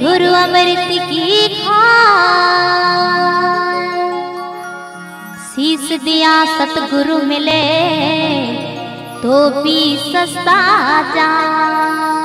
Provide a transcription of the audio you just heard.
गुरु अमृत की शीश दिया सतगुरु मिले तो भी सस्ता जा।